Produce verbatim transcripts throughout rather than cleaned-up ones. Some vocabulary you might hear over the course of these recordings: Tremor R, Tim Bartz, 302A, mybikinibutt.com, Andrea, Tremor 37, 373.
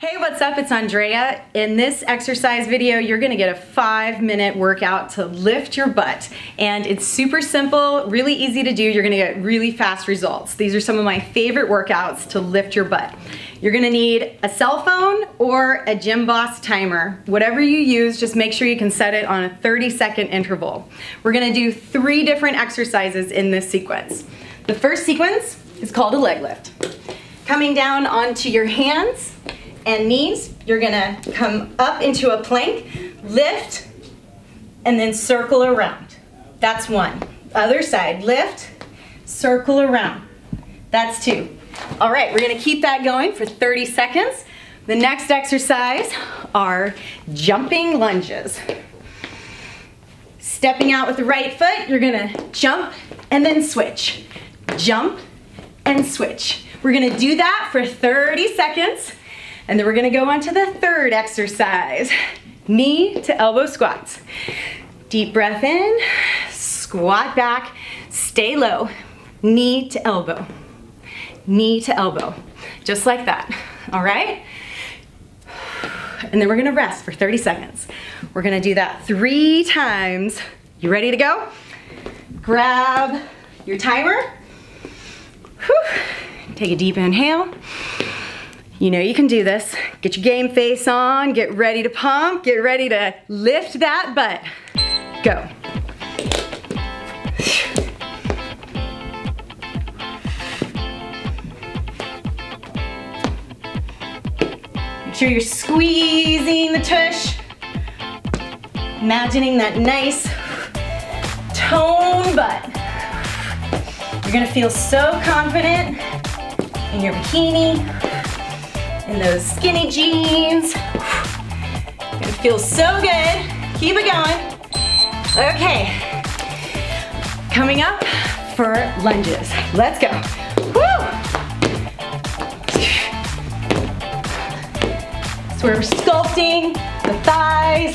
Hey, what's up? It's Andrea. In this exercise video, you're gonna get a five minute workout to lift your butt. And it's super simple, really easy to do. You're gonna get really fast results. These are some of my favorite workouts to lift your butt. You're gonna need a cell phone or a Gym Boss timer. Whatever you use, just make sure you can set it on a thirty second interval. We're gonna do three different exercises in this sequence. The first sequence is called a leg lift. Coming down onto your hands and knees, you're gonna come up into a plank, lift, and then circle around. That's one. Other side, lift, circle around. That's two. All right, we're gonna keep that going for thirty seconds. The next exercise are jumping lunges. Stepping out with the right foot, you're gonna jump and then switch. Jump and switch. We're gonna do that for thirty seconds. And then we're gonna go on to the third exercise. Knee to elbow squats. Deep breath in, squat back, stay low. Knee to elbow, knee to elbow. Just like that, all right? And then we're gonna rest for thirty seconds. We're gonna do that three times. You ready to go? Grab your timer. Whew. Take a deep inhale. You know you can do this. Get your game face on, get ready to pump, get ready to lift that butt. Go. Make sure you're squeezing the tush, imagining that nice toned butt. You're gonna feel so confident in your bikini, in those skinny jeans. It feels so good. Keep it going. Okay. Coming up for lunges. Let's go. Woo! So we're sculpting the thighs,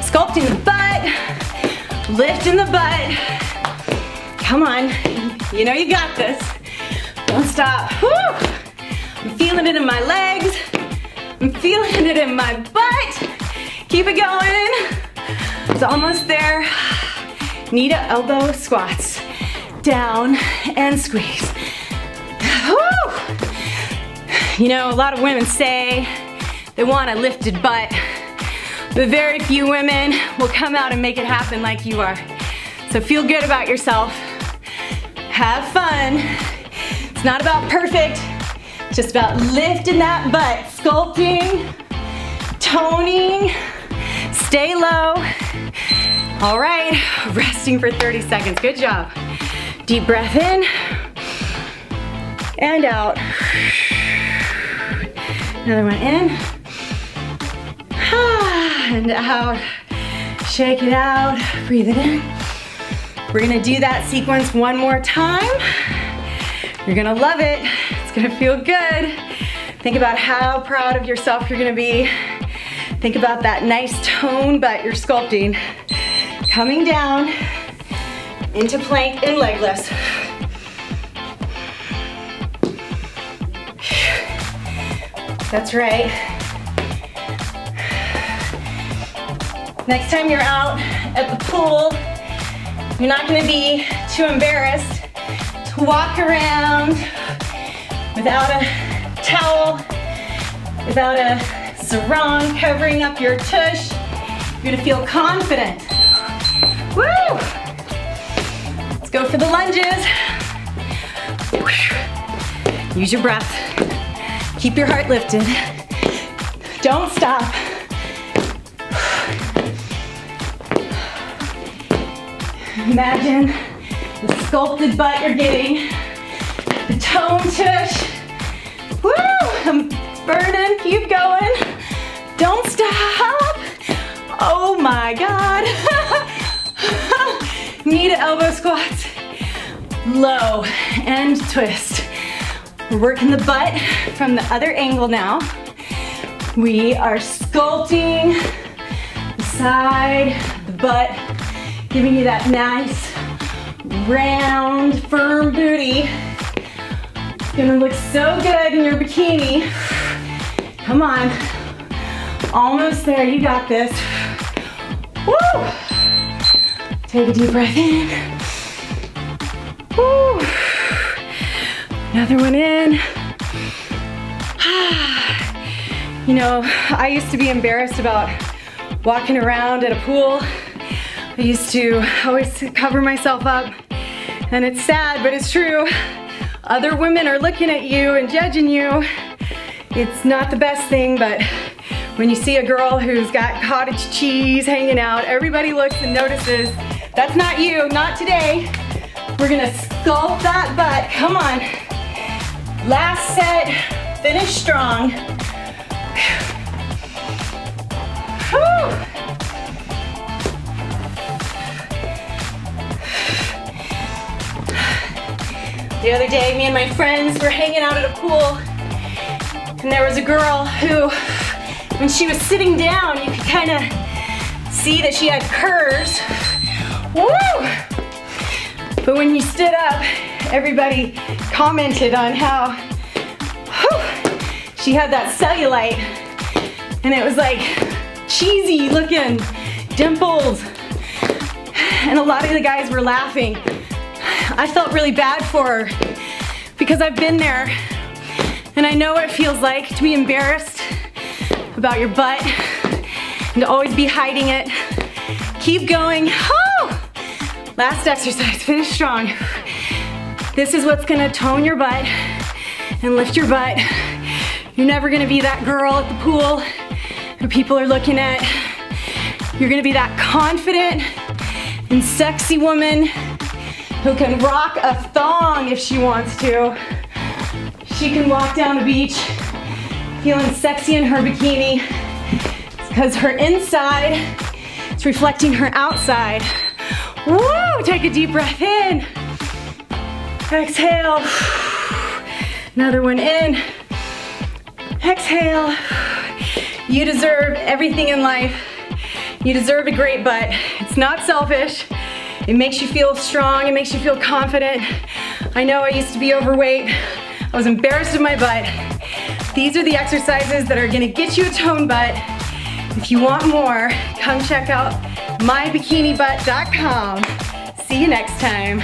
sculpting the butt, lifting the butt. Come on. You know you got this. Don't stop. Woo! I'm feeling it in my legs. I'm feeling it in my butt. Keep it going. It's almost there. Knee to elbow squats. Down and squeeze. Woo! You know, a lot of women say they want a lifted butt, but very few women will come out and make it happen like you are. So feel good about yourself. Have fun. It's not about perfect. Just about lifting that butt, sculpting, toning, stay low. All right, resting for thirty seconds, good job. Deep breath in and out. Another one in and out. Shake it out, breathe it in. We're gonna do that sequence one more time. You're gonna love it. Gonna feel good. Think about how proud of yourself you're gonna be. Think about that nice tone butt you're sculpting. Coming down into plank and leg lifts. That's right. Next time you're out at the pool, you're not gonna be too embarrassed to walk around without a towel, without a sarong covering up your tush. You're gonna feel confident. Woo! Let's go for the lunges. Use your breath. Keep your heart lifted. Don't stop. Imagine the sculpted butt you're getting. The tone tush. Woo! I'm burning. Keep going. Don't stop. Oh my God. Knee to elbow squats. Low and twist. We're working the butt from the other angle now. We are sculpting the side, the butt, giving you that nice, round, firm booty. Gonna look so good in your bikini. Come on. Almost there, you got this. Woo! Take a deep breath in. Woo! Another one in. You know, I used to be embarrassed about walking around at a pool. I used to always cover myself up, and it's sad, but it's true. Other women are looking at you and judging you. It's not the best thing, but when you see a girl who's got cottage cheese hanging out, everybody looks and notices. That's not you, not today. We're gonna sculpt that butt, come on. Last set, finish strong. The other day, me and my friends were hanging out at a pool, and there was a girl who, when she was sitting down, you could kind of see that she had curves. Woo! But when you stood up, everybody commented on how whew, she had that cellulite, and it was like cheesy looking dimples, and a lot of the guys were laughing. I felt really bad for her because I've been there, and I know what it feels like to be embarrassed about your butt and to always be hiding it. Keep going. Oh! Last exercise, finish strong. This is what's gonna tone your butt and lift your butt. You're never gonna be that girl at the pool who people are looking at. You're gonna be that confident and sexy woman who can rock a thong if she wants to. She can walk down the beach feeling sexy in her bikini because her inside is reflecting her outside. Woo! Take a deep breath in. Exhale. Another one in. Exhale. You deserve everything in life. You deserve a great butt. It's not selfish. It makes you feel strong, it makes you feel confident. I know I used to be overweight. I was embarrassed of my butt. These are the exercises that are gonna get you a toned butt. If you want more, come check out my bikini butt dot com. See you next time.